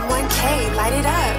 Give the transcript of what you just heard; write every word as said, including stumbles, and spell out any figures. M one K, light it up.